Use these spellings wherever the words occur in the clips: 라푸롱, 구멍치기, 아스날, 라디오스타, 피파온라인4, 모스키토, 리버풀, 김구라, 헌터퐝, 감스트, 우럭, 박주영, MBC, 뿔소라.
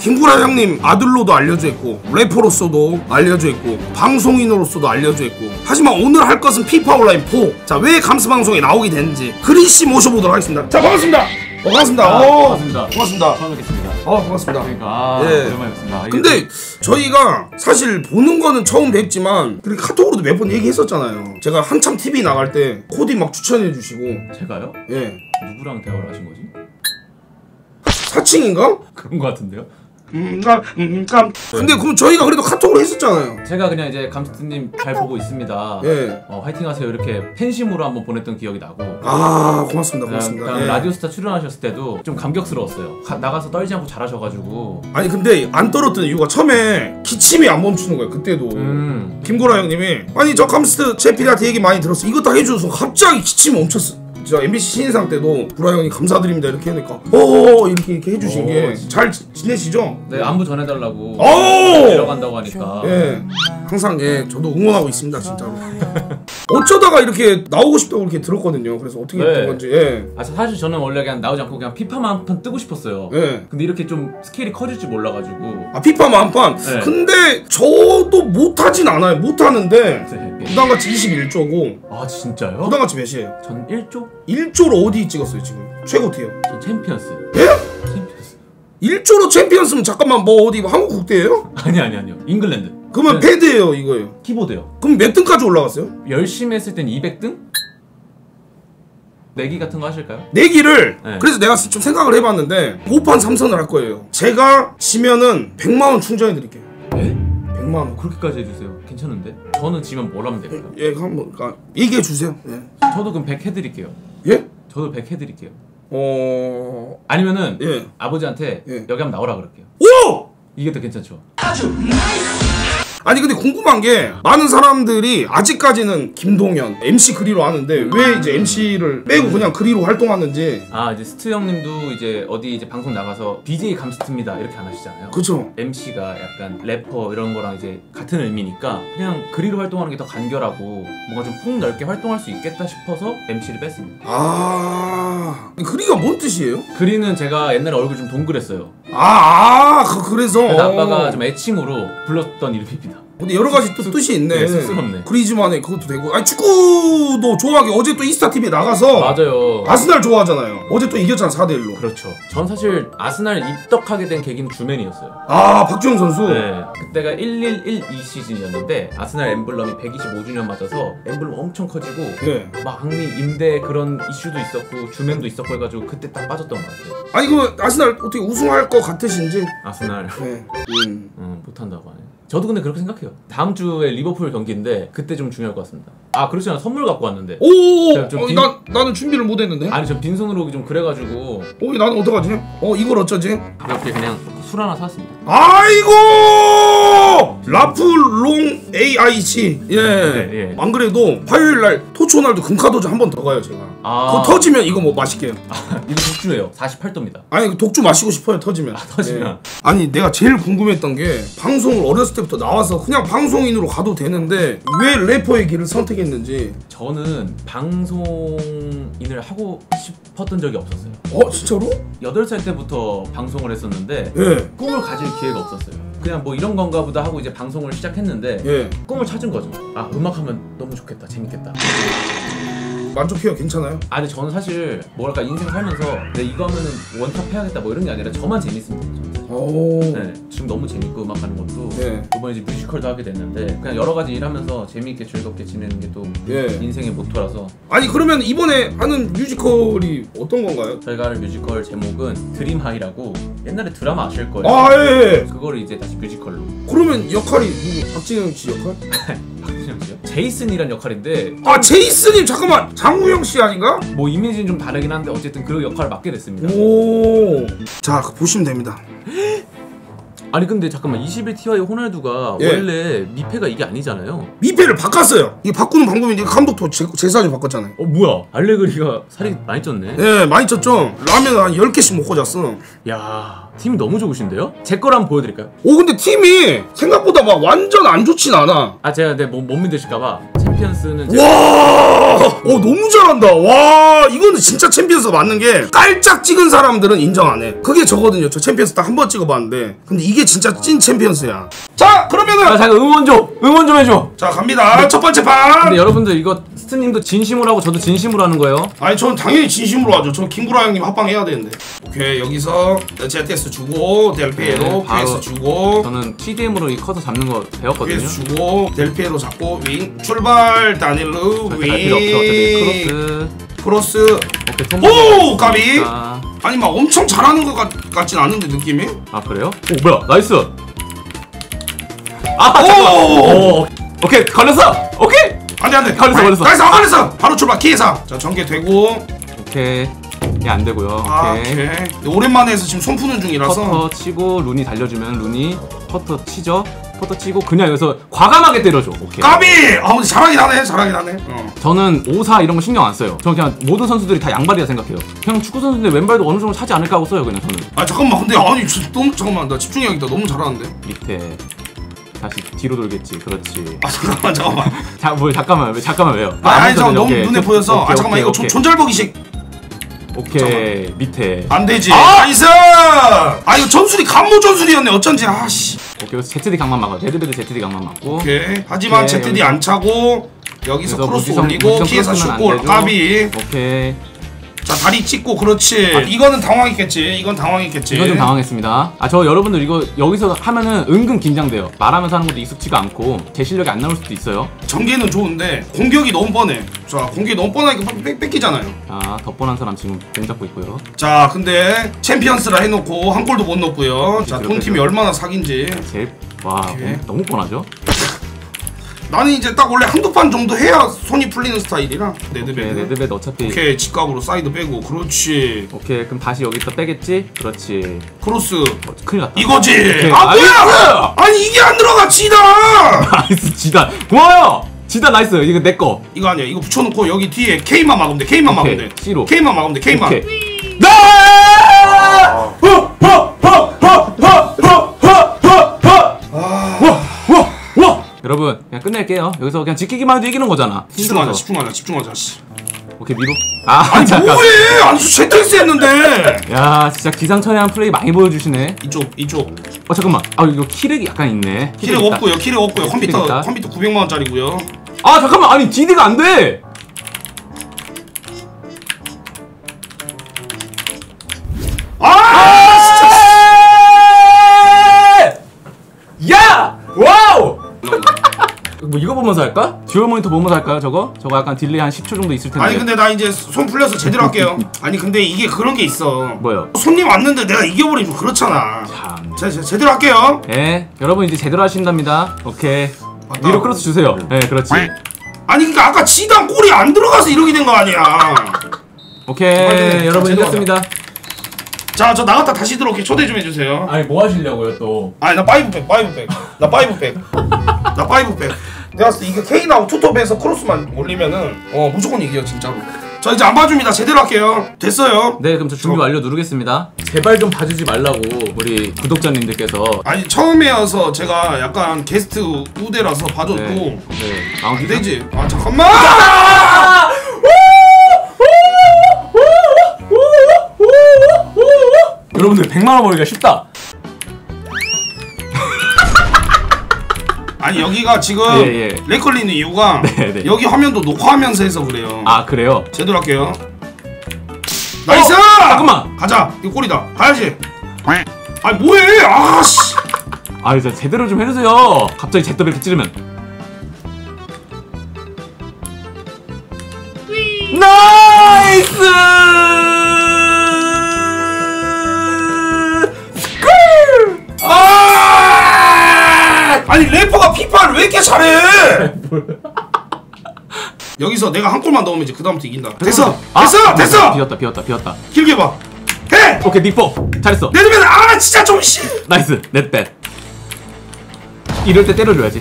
김구라 형님 아들로도 알려져 있고 래퍼로서도 알려져 있고 방송인으로서도 알려져 있고. 하지만 오늘 할 것은 피파온라인4, 자, 왜 감스방송에 나오게 됐는지 그리씨 모셔보도록 하겠습니다. 자, 반갑습니다. 반갑습니다. 반갑습니다. 반갑습니다. 처음 뵙겠습니다. 반갑습니다. 그러니까 예. 오랜만에 뵙습니다. 근데 저희가 사실 보는 거는 처음 뵙지만 그리고 카톡으로도 몇 번 얘기했었잖아요. 제가 한참 TV 나갈 때 코디 막 추천해주시고. 제가요? 예. 누구랑 대화를 하신 거지? 사칭인가? 그런 거 같은데요? 근데 그럼 저희가 그래도 카톡으로 했었잖아요. 제가 그냥 이제 감스트님 잘 보고 있습니다. 예. 화이팅하세요 이렇게 팬심으로 한번 보냈던 기억이 나고. 아, 고맙습니다. 고맙습니다. 예. 라디오스타 출연하셨을 때도 좀 감격스러웠어요. 나가서 떨지 않고 잘하셔가지고. 아니 근데 안 떨었던 이유가 처음에 기침이 안 멈추는 거예요. 그때도 김구라 형님이 아니 저 감스트 제 피라테 얘기 많이 들었어 이거 다 해줘서 갑자기 기침이 멈췄어. 진짜 MBC 신인상 때도 구라 형님 감사드립니다 이렇게 하니까 어어 이렇게 해주신 게. 잘 지내시죠? 네, 안부 전해달라고 내려간다고 하니까. 예, 항상 예 저도 응원하고 있습니다 진짜로. 어쩌다가 이렇게 나오고 싶다고 이렇게 들었거든요. 그래서 어떻게 된 건지. 예. 아, 사실 저는 원래 그냥 나오지 않고 그냥 피파만 한 판 뜨고 싶었어요. 예. 근데 이렇게 좀 스케일이 커질 줄 몰라가지고. 아, 피파만 한 판? 예. 근데 저도 못하진 않아요. 못하는데 예. 부담같이 21조고. 아, 진짜요? 부담같이 몇이에요? 전 1조? 1조로 어디 찍었어요 지금? 최고 티어? 전 챔피언스. 예? 챔피언스. 1조로 챔피언스면 잠깐만 뭐 어디 한국 국대예요? 아니요. 잉글랜드. 그러면 패드예요 이거예요? 키보드요. 그럼 몇 등까지 올라갔어요? 열심히 했을 땐 200등? 내기 같은 거 하실까요? 내기를? 네. 그래서 내가 좀 생각을 해봤는데 5판 3선을 할 거예요. 제가 지면은 100만원 충전해 드릴게요. 네? 100만원 그렇게까지 해주세요. 괜찮은데? 저는 지면 뭘 하면 될까요? 예, 한번 얘기해 주세요. 예. 저도 그럼 100 해드릴게요. 예? 저도 100 해드릴게요. 아니면은 예. 아버지한테 예. 여기 한번 나오라 그럴게요. 오! 이게 더 괜찮죠? 아주 나이스! 아니 근데 궁금한 게 많은 사람들이 아직까지는 김동현 MC 그리로 하는데 왜 이제 MC를 빼고 그냥 그리로 활동하는지. 아, 이제 스트 형님도 이제 어디 이제 방송 나가서 BJ 감스트입니다 이렇게 안 하시잖아요. 그쵸. MC가 약간 래퍼 이런 거랑 이제 같은 의미니까 그냥 그리로 활동하는 게 더 간결하고 뭔가 좀 폭넓게 활동할 수 있겠다 싶어서 MC를 뺐습니다. 아, 그리가 뭔 뜻이에요? 그리는 제가 옛날에 얼굴 좀 동그랬어요. 그래서 아빠가 좀 애칭으로 불렀던 이름입니다. 근데 여러 가지 또 뜻이 있네. 쑥스럽네. 그리지만에 그것도 되고. 아니 축구도 좋아하게 어제 또 인스타 TV에 나가서. 맞아요. 아스날 좋아하잖아요. 어제 또 이겼잖아 4대1로. 그렇죠. 전 사실 아스날 입덕하게 된 계기는 주맨이었어요. 아, 박주영 선수. 네. 그때가 1112 시즌이었는데 아스날 엠블럼이 125주년 맞아서 엠블럼 엄청 커지고 네. 막 악리 임대 그런 이슈도 있었고 주맨도 있었고 해가지고 그때 딱 빠졌던 것 같아요. 아니 그럼 아스날 어떻게 우승할 것 같으신지? 아스날 네. 못한다고 하네. 저도 근데 그렇게 생각해요. 다음 주에 리버풀 경기인데 그때 좀 중요할 것 같습니다. 아, 그렇지 않아. 선물 갖고 왔는데. 오오오! 나는 준비를 못 했는데? 아니, 전 빈손으로 좀 그래가지고. 오, 나는 어떡하지? 이걸 어쩌지? 이렇게 그냥 술 하나 사왔습니다. 아이고! 라푸롱 AIC. 예. 네, 예. 안 그래도 화요일날 토초날도 금카도즈 한 번 더 가요, 제가. 그거 터지면 이거 뭐 마실게요. 이거 독주예요. 48도입니다. 아니, 독주 마시고 싶어요, 터지면. 터지면. 예. 아니, 내가 제일 궁금했던 게 방송을 어렸을 때 부터 나와서 그냥 방송인으로 가도 되는데 왜 래퍼의 길을 선택했는지. 저는 방송인을 하고 싶었던 적이 없었어요. 진짜로? 8살 때부터 방송을 했었는데 예. 꿈을 가질 기회가 없었어요. 그냥 뭐 이런 건가 보다 하고 이제 방송을 시작했는데 예. 꿈을 찾은 거죠. 아, 음악하면 너무 좋겠다, 재밌겠다. 만족해요? 괜찮아요? 아니, 저는 사실 뭐랄까 인생 살면서 내 이거 하면은 원탑 해야겠다 뭐 이런 게 아니라 저만 재밌습니다. 네, 지금 너무 재밌고 음악하는 것도 예. 이번에 이제 뮤지컬도 하게 됐는데 그냥 여러 가지 일하면서 재미있게 즐겁게 지내는 게 또 예. 인생의 모토라서. 아니 그러면 이번에 하는 뮤지컬이 어떤 건가요? 저희가 하는 뮤지컬 제목은 드림하이라고. 옛날에 드라마 아실 거예요. 아, 예. 그걸 이제 다시 뮤지컬로. 그러면 역할이 누구? 박진영 씨 역할? 박진영 씨요? 제이슨이란 역할인데. 아, 제이슨님 잠깐만 장우영 씨 아닌가? 뭐 이미지는 좀 다르긴 한데 어쨌든 그 역할을 맡게 됐습니다. 오. 자, 보시면 됩니다. 아니 근데 잠깐만 21티어의 호날두가 예. 원래 미패가 이게 아니잖아요. 미패를 바꿨어요. 이게 바꾸는 방법이 이제 감독도 제사주 바꿨잖아요. 뭐야, 알레그리가 살이 많이 쪘네. 네, 많이 쪘죠. 라면 한 10개씩 먹고 잤어. 야, 팀이 너무 좋으신데요? 제 거를 한번 보여드릴까요? 근데 팀이 생각보다 막 완전 안 좋진 않아. 제가 근데 못 믿으실까봐 챔피언스는 와! 너무 잘한다. 와, 이거는 진짜 챔피언스 맞는 게 깔짝 찍은 사람들은 인정 안 해. 그게 저거든요. 저 챔피언스 딱 한 번 찍어봤는데 근데 이게 진짜 찐 챔피언스야. 자, 그러면은 잠깐 응원 좀 해줘. 자, 갑니다. 네. 첫 번째 판. 근데 여러분들 이거 스트님도 진심으로 하고 저도 진심으로 하는 거예요. 아니, 저는 당연히 진심으로 하죠. 전 김구라 형님 합방해야 되는데. 오케이, 여기서 ZS 주고 델피에로 PS 주고. 저는 TDM으로 이 커서 잡는 거 배웠거든요. PS 주고 델피에로 잡고 윙 출발. 다닐루 윙 크로스. 오케이, 오 까비. 아니 막 엄청 잘하는 것 같진 않은데 느낌이. 아 그래요? 오 뭐야 나이스. 아 잠깐만. 오케이 걸렸어. 오케이 안돼 걸렸어. 바로 출발 기회사. 자 전개되고. 오케이. 예, 안 되고요. 아, 오케이. 오랜만에 해서 지금 손 푸는 중이라서. 퍼터 치고 루니 달려주면 루니 퍼터 치죠. 퍼터 치고 그냥 여기서 과감하게 때려줘. 오케이. 까비! 아, 근데 잘하긴 하네. 저는 5-4 이런 거 신경 안 써요. 저는 그냥 모든 선수들이 다 양발이라 생각해요. 그냥 축구 선수인데 왼발도 어느 정도 차지 않을까 하고 써요, 그냥 저는. 아, 잠깐만. 근데 아니, 너무 잠깐만. 나 집중력이 있다. 너무 잘하는데. 밑에 다시 뒤로 돌겠지. 그렇지. 아 잠깐만. 자, 뭘 잠깐만 왜요? 아니, 저 너무 눈에 보여서. 아, 잠깐만. 이거 존잘보기식. 오케이 잠깐만. 밑에 안되지. 아 나이스. 아 이거 전술이 감모 전술이었네 어쩐지. 아씨 오케이 여기서 ZD 강만 막아요. 데드베드 ZD 강만 맞고. 오케이 하지만 오케이, ZD 안차고 여기서 크로스 올리고 피해서 슛골 까비. 오케이 자 다리 찍고. 그렇지. 아, 이거는 당황했겠지. 이건 좀 당황했습니다. 아 저 여러분들 이거 여기서 하면은 은근 긴장돼요. 말하면서 하는 것도 익숙지가 않고 제 실력이 안 나올 수도 있어요. 전개는 좋은데 공격이 너무 뻔해. 자 공격이 너무 뻔하니까 뺏기잖아요. 자 더 뻔한 사람 지금 공 잡고 있고요. 자 근데 챔피언스라 해놓고 한 골도 못 넣고요. 자 동팀이 얼마나 사기인지. 제일 와 너무 뻔하죠? 나는 이제 딱 원래 한두 판 정도 해야 손이 풀리는 스타일이라. 네드베드 어차피. 오케이 직각으로 사이드 빼고. 그렇지. 오케이 그럼 다시 여기다 빼겠지? 그렇지. 크로스. 큰일 났다. 이거지. 오케이. 아 뭐야! 아니 이게 안 들어가. 지단. 나이스 지단. 고마워요. 지단 나이스. 이거 내 거. 이거 아니야. 이거 붙여놓고 여기 뒤에 K만 막으면 돼. C로. K만. 나! 여러분 그냥 끝낼게요. 여기서 그냥 지키기만 해도 이기는 거잖아. 힘들어서. 집중하자. 오케이 미로. 아니 잠깐. 뭐해? 아니 제트스 했는데. 야 진짜 기상천외한 플레이 많이 보여주시네. 이쪽. 어 잠깐만. 아 이거 키렉이 약간 있네. 키렉 없고요. 컴퓨터 900만 원짜리고요. 아 잠깐만. 아니 디드가 안 돼. 진짜. 야 와우. 뭐 이거 보면서 할까? 듀얼 모니터 보면서 할까요 저거? 저거 약간 딜레이 한 10초 정도 있을 텐데. 아니 근데 나 이제 손 풀려서 제대로 할게요. 아니 근데 이게 그런 게 있어. 뭐요? 손님 왔는데 내가 이겨버리면 그렇잖아. 참. 제대로 할게요. 예 여러분 이제 제대로 하신답니다. 오케이 맞다. 위로 크로스 주세요. 네 그렇지. 아니 그니까 아까 지단 골이 안 들어가서 이러게 된 거 아니야. 오케이 여러분 이겼습니다. 자, 저 나갔다 다시 들어올게. 초대 좀 해주세요. 아니 뭐 하시려고요 또? 아니 나 파이브백. 내가 봤을 때 이거 K 나오고 투톱에서 크로스만 올리면은 무조건 이겨요 진짜로. 자 이제 안 봐줍니다. 제대로 할게요. 됐어요. 네 그럼 저 준비 완료 누르겠습니다. 제발 좀 봐주지 말라고 우리 구독자님들께서. 아니 처음이어서 제가 약간 게스트 우대라서 봐줬고. 네. 아 기대지. 아 잠깐만. 여러분들 100만원 벌기가 쉽다. 아니 여기가 지금 렉 걸리는 이유가 여기 화면도 녹화하면서 해서 그래요. 아 그래요? 제대로 할게요. 나이스! 잠깐만! 가자! 이거 골이다. 가야지! 아니 뭐해! 아씨! 아 진짜 제대로 좀 해주세요. 갑자기 제 더블 찌르면 나이스! 아니 래퍼가 피파를 왜 이렇게 잘해? 여기서 내가 한 골만 넣으면 이제 그 다음부터 이긴다. 됐어. 비었다. 길게 봐. 해. 오케이 닉포 잘했어. 내드면 아 진짜 좀 씨. 나이스 넷백. 이럴 때 때려줘야지.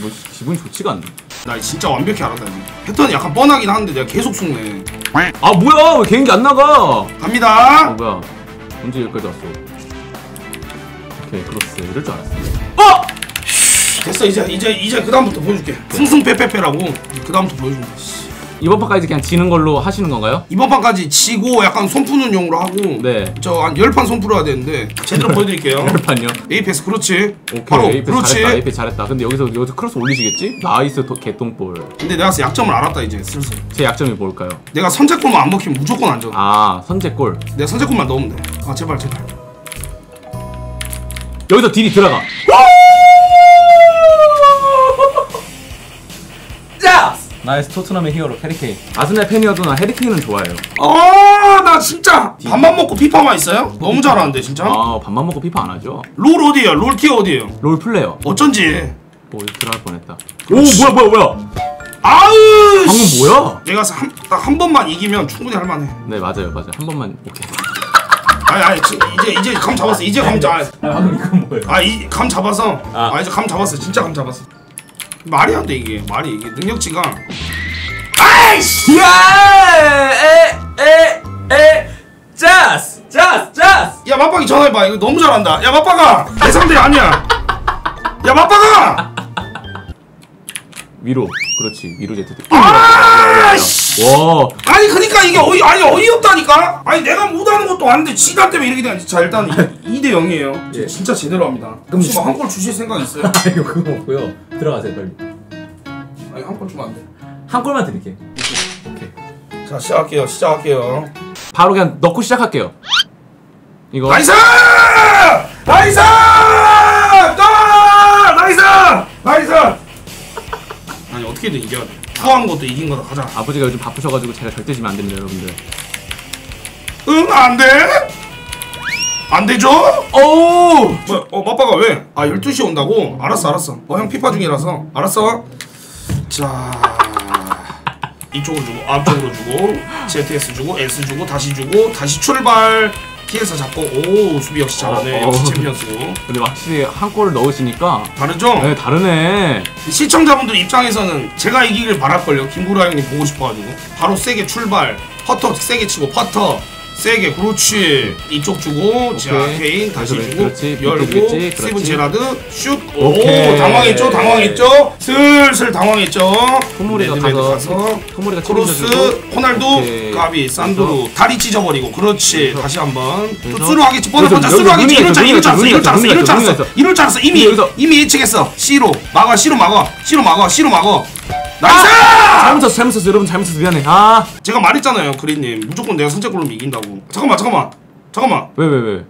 뭐 기분 좋지가 않네. 나 진짜 완벽히 알았다. 패턴이 약간 뻔하긴 하는데 내가 계속 속네. 아 뭐야 왜 개인기 안 나가? 갑니다. 뭐야 언제 여기까지 왔어? 오케이 그렇스 이럴 줄 알았어. 어! 됐어 이제 그 다음부터 보여줄게. 승승패패패라고 그 다음부터 보여줄게. 이번 판까지 그냥 지는 걸로 하시는 건가요? 이번 판까지 지고 약간 손 푸는 용으로 하고 네. 저 한 10판 손 풀어야 되는데 제대로 보여드릴게요. 10판요? 에이패스 그렇지. 오케이, 바로 에이패스 그렇지. 잘했다 에이패스 잘했다. 근데 여기서 크로스 올리시겠지? 나이스 개똥볼. 근데 내가 약점을 알았다 이제 슬슬. 제 약점이 뭘까요? 내가 선제골만 안 먹히면 무조건 안전. 아 선제골. 내가 선제골만 넣으면 돼. 아 제발 제발. 여기서 딜이 들어가. 나이스 토트넘의 히어로 해리케인. 아스날 팬이어도 난 해리케인은 좋아해요. 아 나 진짜 밥만 먹고 피파만 있어요? 너무 잘하는데 진짜? 아 밥만 먹고 피파 안 하죠. 롤 어디에요? 롤 티어 어디에요? 롤 플레이어. 어쩐지 뭐 들어갈 뻔했다. 그렇지. 오 뭐야 아우 방금 뭐야? 내가 딱 한 번만 이기면 충분히 할만해. 네 맞아요 한 번만. 오케이. 아니 이제 감 잡았어. 이제 감 잡았어. 방금 이건 뭐예요? 아 이 감 잡아서 아 이제 감 잡았어. 진짜 감 잡았어. 말이 안 돼 이게 능력치가. 아이씨! 야에에에 짜스! 야 맞박이 전화해봐. 이거 너무 잘한다. 야 맞박아 내 상대 아니야. 야 맞박아 위로 그렇지 위로 제트. 아이씨! 와 아니 그러니까 이게 어이없다니까. 아니 내가 못하는 것도 아닌데 지단 때문에 이렇게 되는지. 자 일단 2대 0이에요 예. 진짜 제대로 합니다. 혹시 뭐 한 골 주실 생각 있어요? 이거 그거 없고요. 들어가세요 빨리. 아니 한 골 주면 안 돼. 한 골만 드릴게요. 오케이. 자 시작할게요. 바로 그냥 넣고 시작할게요. 이거. 나이스! 아니 어떻게든 이겨야 돼. 후한 것도 이긴 거다 가자. 아버지가 요즘 바쁘셔가지고 제가 절대 지면 안 됩니다 여러분들. 응 안 돼? 안 되죠? 오. 뭐야? 어 아빠가 왜? 아 12시 온다고? 알았어. 어 형 피파 중이라서 알았어. 자. 이쪽으로 주고 앞쪽으로 주고 ZS 주고 S 주고 다시 출발 피해서 잡고. 오 수비 역시 잘하네. 역시 챔피언스고. 근데 확실히 한 골을 넣으시니까 다르죠? 네 다르네. 시청자분들 입장에서는 제가 이기길 바랄걸요. 김구라 형님 보고 싶어가지고 바로 세게 출발 퍼터 세게 치고 퍼터 세게 그렇지. 이쪽 주고 케인 다시 그래, 주고 그렇지, 열고 그렇지, 스티븐 제라드 슛. 오 당황했죠 슬슬 당황했죠. 토모리가 가서 크로스 호날두 까비 산드루 다리 찢어버리고 그렇지. 그래서, 다시 한번 투수로 하겠지. 뻔하겠지. 이럴 줄 알았어 이미 예측했어. C로 막아 나이스! 잘못쳤어 여러분 잘못쳤어 미안해. 아 제가 말했잖아요 그린님 무조건 내가 선제골로 이긴다고. 잠깐만 왜?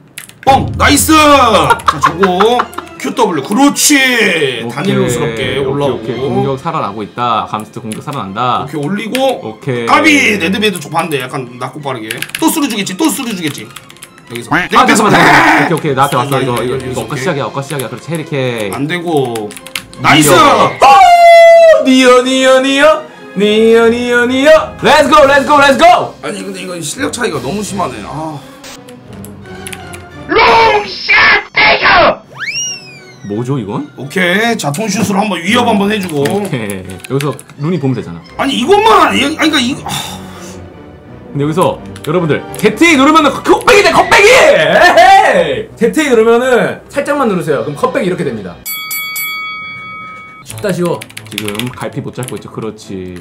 뻥! 나이스! 자 저거 QW 그렇지! 단일로스럽게 올라오고 오케이. 공격 살아나고 있다. 감스트 공격 살아난다. 오케이 올리고 오케이 까비! 레드베드 쪽 반대 약간 낮고 빠르게 또 수루 주겠지 여기서 아 잠깐만 오케이 나한테 왔어. 이거 엇가시작이야 그렇지 해리케인 안되고 나이스! 니어 렛츠고 아니 근데 이건 실력 차이가 너무 심하네. 아 롱샷 대결 뭐죠 이건? 오케이 자 통슛으로 한번 위협 한번 해주고 오케이 여기서 룬이 보면 되잖아. 아니 이것만 아니 그러니까 이거 근데 여기서 여러분들 ZA 누르면은 컵백이 돼. 컵백이 에헤이 ZA 누르면은 살짝만 누르세요. 그럼 컵백이 이렇게 됩니다. 쉽다 쉬워. 지금 갈피 못 잡고 있죠. 그렇지.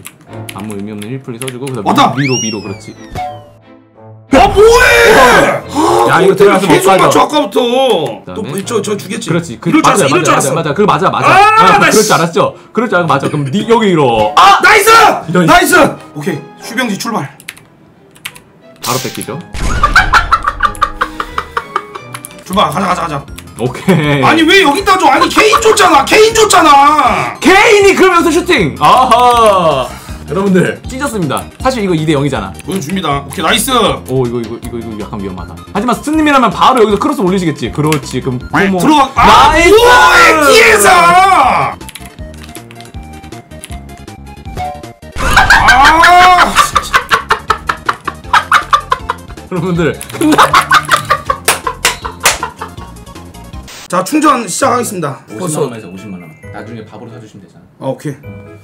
아무 의미 없는 힐플리 써주고 그다음 왔다! 미로 그렇지. 아 뭐해! 야 이거 들어가서 못 빠져. 계속 맞춰 아까부터. 또 저 주겠지. 그렇지. 이럴 줄 알았어. 그럼 맞아. 아, 그럴 줄 알았죠? 그럴 줄 알고 맞아. 그럼 니 여기로. 아 나이스! 오케이. 슈병지 출발. 바로 뺏기죠. 출발 가자. 오케이. 아니 왜 여기다 줘? 아니 케인 줬잖아. 케인이 그러면서 슈팅. 아하. 여러분들 찢었습니다. 사실 이거 2대 0이잖아. 보여줍니다. 오케이 나이스. 오 이거 약간 위험하다. 하지만 스님이라면 바로 여기서 크로스 올리시겠지. 그렇지. 그럼 포모. 들어가. 아, 나이스. 키에서. 아. 여러분들. 자 충전 시작하겠습니다. 벌써 50만 원. 나중에 밥으로 사주시면 되잖아. 아 오케이.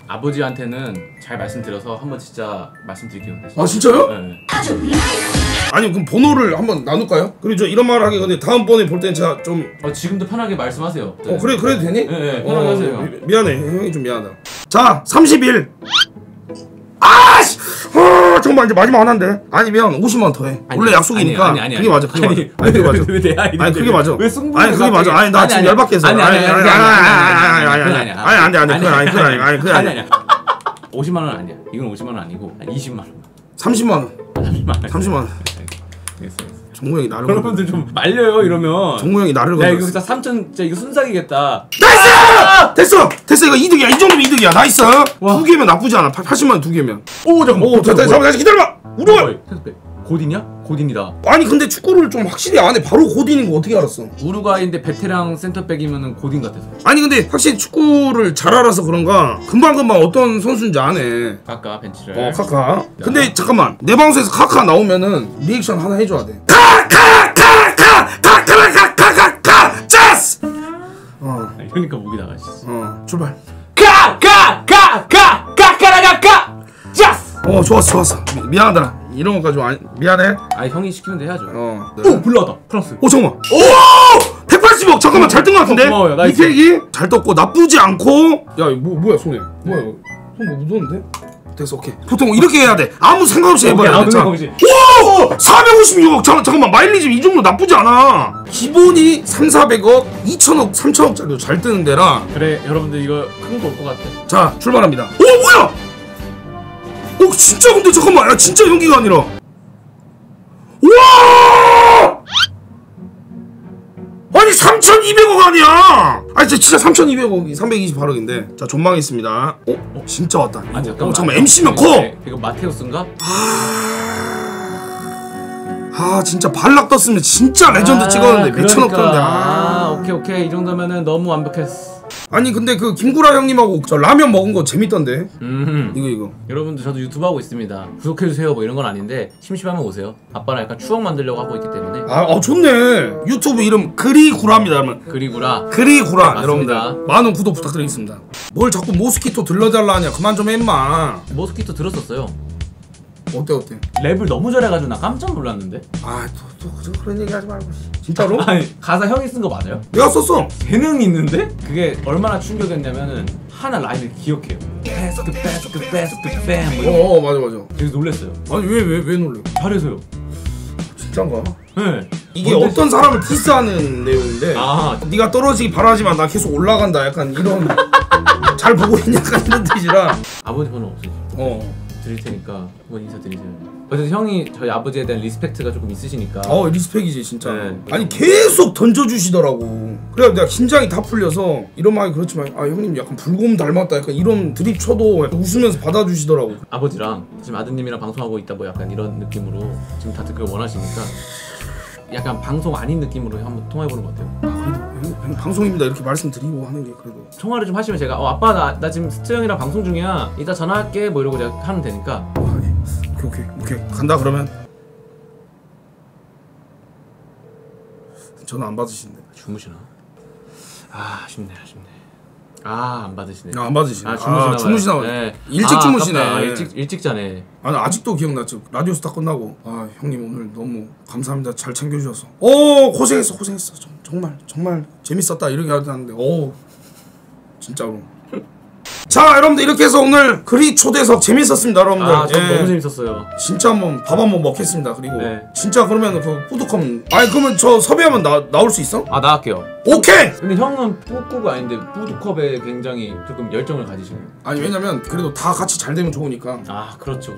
아버지한테는 잘 말씀드려서 한번 진짜 말씀드릴게요. 아 진짜요? 네. 아니 그럼 번호를 한번 나눌까요? 그리고 저 이런 말을 하기 근데 다음번에 볼 때는 제가 좀 지금도 편하게 말씀하세요. 네. 그래 그래도 되니? 네 편하게 하세요. 미안해 형이 좀 미안하다. 자 30일. 아씨! 정말 이제 마지막 하나인데 아니면 50만 더해. 원래 약속이니까. 아니. 그게 맞아. 그게 맞아. 왜 승부? 아니 그게 맞아. 아니 나 지금 열받게 해서. 아니. 50만 원 아니야. 이건 50만 원 아니고 20만 원. 30만 원. 30만 원. 정우 형이 나를. 여러분들 좀 말려요 이러면. 정우 형이 나를. 야 이거 진짜 3천 진짜 이거 순삭이겠다. 나이스! 됐어 이거 2등이야. 이 정도면 2등이야. 나이스. 두 개면 나쁘지 않아. 80만 원 두 개면. 오 잠깐. 오 됐다. 잠깐 기다려봐. 우루가. 고딘이야? 고딘이다. 아니 근데 축구를 좀 확실히 안 해. 바로 고딘인 거 어떻게 알았어? 우루과이인데 베테랑 센터백이면은 고딘 같아서. 아니 근데 확실히 축구를 잘 알아서 그런가 금방금방 어떤 선수인지 아네. 카카 벤치를. 카카. 근데 잠깐만 내 방송에서 카카 나오면은 리액션 하나 해줘야 돼. 카카카카카카카카카 짜스. 그러니까 목이 나가지. 출발. 카카카카카카카카 짜스. 좋았어. 미안하다. 이런 것까지 미안해. 형이 시키는데 해야죠. 네. 오! 불나왔다. 프랑스. 오 잠깐만. 오! 180억! 잠깐만 잘 뜬 것 같은데? 고마워요. 나이스. 이태기 잘 떴고 나쁘지 않고. 야 뭐야 손에. 뭐야 손 뭐 묻었는데? 됐어 오케이. 보통 이렇게 해야 돼. 아무 생각 없이 해봐야 돼. 아무 생각 없이. 오! 456억! 잠깐만 마일리지 이 정도 나쁘지 않아. 기본이 3,400억, 2,000억, 3,000억 짜리도 잘 뜨는 데라. 그래 여러분들 이거 큰 거 올 것 같아. 자 출발합니다. 오 뭐야! 진짜 근데 잠깐만 야 진짜 연기가 아니라 우와 아니 3,200억 아니야 아니 진짜 3,200억이 328억인데 자 전망이 있습니다. 진짜 왔다. 아 잠깐만 MC면 커. 이거 마테우스인가? 아 진짜 발락 떴으면 진짜 레전드 찍었는데 그러니까. 몇천억 떴는데 오케이 이 정도면은 너무 완벽했어. 아니 근데 그 김구라 형님하고 저 라면 먹은 거 재밌던데. 이거 여러분들 저도 유튜브 하고 있습니다. 구독해주세요 뭐 이런 건 아닌데 심심하면 오세요. 아빠랑 약간 추억 만들려고 하고 있기 때문에. 좋네. 유튜브 이름 그리구라입니다 여러분. 그리구라 여러분들 만원 구독 부탁드리겠습니다. 뭘 자꾸 모스키토 들러달라 하냐. 그만 좀 해 인마. 모스키토 들었었어요. 어때 랩을 너무 잘해가지고 나 깜짝 놀랐는데. 또 그런 얘기 하지 말고 진짜로? 아니 가사 형이 쓴 거 맞아요? 내가 썼어. 재능이 있는데? 그게 얼마나 충격했냐면은 하나 라인을 기억해요. 뺏어 뭐 맞아 되게 놀랬어요. 아니 왜 놀래? 잘해서요. 진짠가? 네. 이게 어떤 사람을 디스하는 내용인데 네가 떨어지기 바라지만 나 계속 올라간다 약간 이런 잘 보고 있냐 약간 이런 뜻이라. 아버지 번호 없으시죠? 드릴 테니까 한번 인사드리세요. 어쨌든 형이 저희 아버지에 대한 리스펙트가 조금 있으시니까. 리스펙이지 진짜. 네. 아니 계속 던져주시더라고. 그래야 내가 긴장이 다 풀려서 이런 말이 그렇지만 형님 약간 불곰 닮았다 약간 이런 드립 쳐도 웃으면서 받아주시더라고. 아버지랑 지금 아드님이랑 방송하고 있다 뭐 약간 이런 느낌으로 지금 다들 그걸 원하시니까 약간 방송 아닌 느낌으로 한번 통화해보는 것 같아요. 방송입니다 이렇게 말씀드리고 하는 게 그래도 통화를 좀 하시면 제가 아빠 나 지금 스트 형이랑 방송 중이야 이따 전화할게 뭐 이러고 내가 하면 되니까. 오케이 간다. 그러면 전화 안 받으시는데 주무시나? 아쉽네 안 받으시네. 안 받으시네. 주무시나. 네. 일찍 주무시네. 일찍 자네. 아직도 기억나죠. 라디오스타 끝나고 형님 오늘 너무 감사합니다. 잘 챙겨주셔서. 고생했어. 정말 재밌었다 이렇게 하는데 진짜로. 자 여러분들 이렇게 해서 오늘 그리 초대석 재밌었습니다 여러분들. 너무 재밌었어요. 진짜 밥 한번 먹겠습니다. 그리고 진짜 그러면 그 푸드컴 그러면 저 섭외하면 나올 수 있어? 나 할게요. 오케이! 근데 형은 뿌꾸가 아닌데 푸드컵에 굉장히 조금 열정을 가지시네요. 아니 왜냐면 그래도 다 같이 잘 되면 좋으니까. 그렇죠.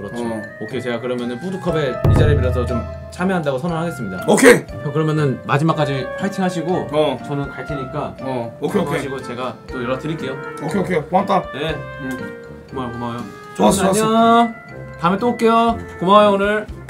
오케이 제가 그러면은 푸드컵에 이 자리에 빌어서 좀 참여한다고 선언하겠습니다. 오케이! 형 그러면은 마지막까지 파이팅 하시고 저는 갈 테니까 오케이 하시고 제가 또 연락 드릴게요. 오케이 고맙다. 네 고마워요. 좋았어. 안녕. 다음에 또 올게요. 고마워요 오늘.